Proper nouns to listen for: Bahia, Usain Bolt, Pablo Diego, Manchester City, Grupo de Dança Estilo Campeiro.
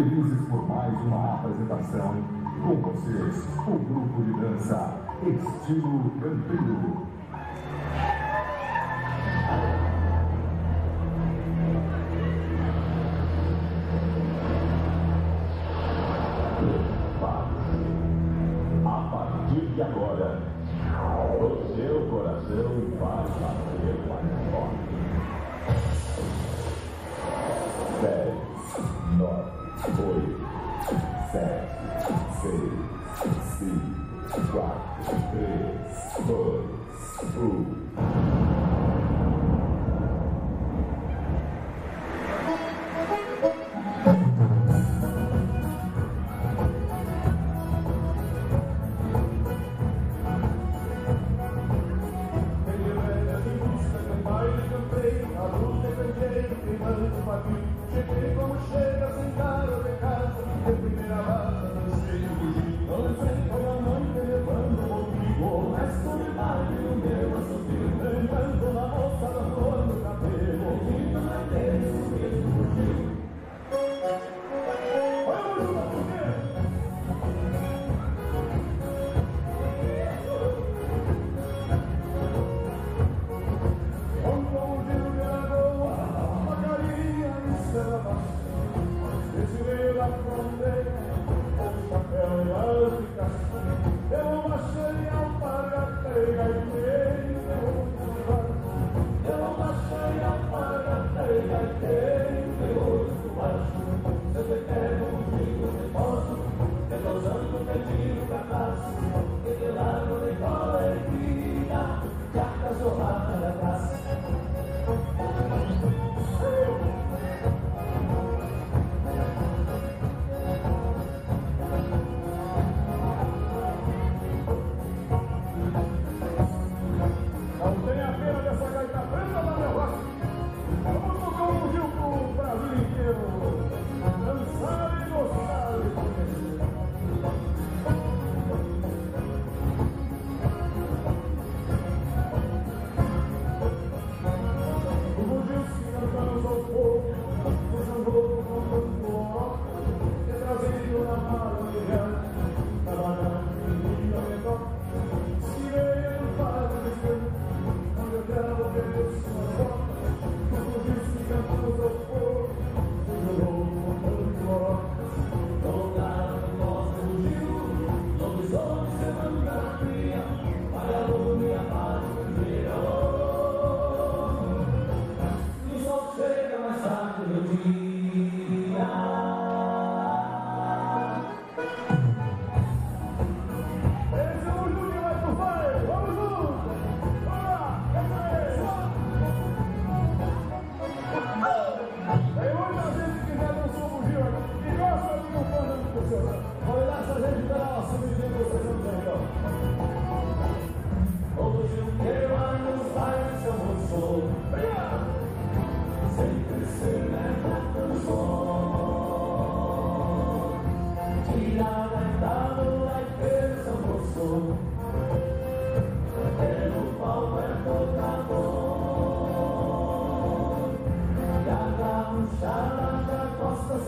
Felizes por mais uma apresentação. Com vocês, o Grupo de Dança Estilo Campeiro. A partir de agora, o seu coração vai bater mais forte. 10, 9, 8, 7, 6, 5, 4, 3, 2, 1. Cheguei como chega, sem cara de casa, de primeira base, não sei fugir. Não sei como a mãe me levando comigo, o resto de baile no meu assobio, brincando na bolsa da flor no cabelo, ouvindo na tela e subindo fugir.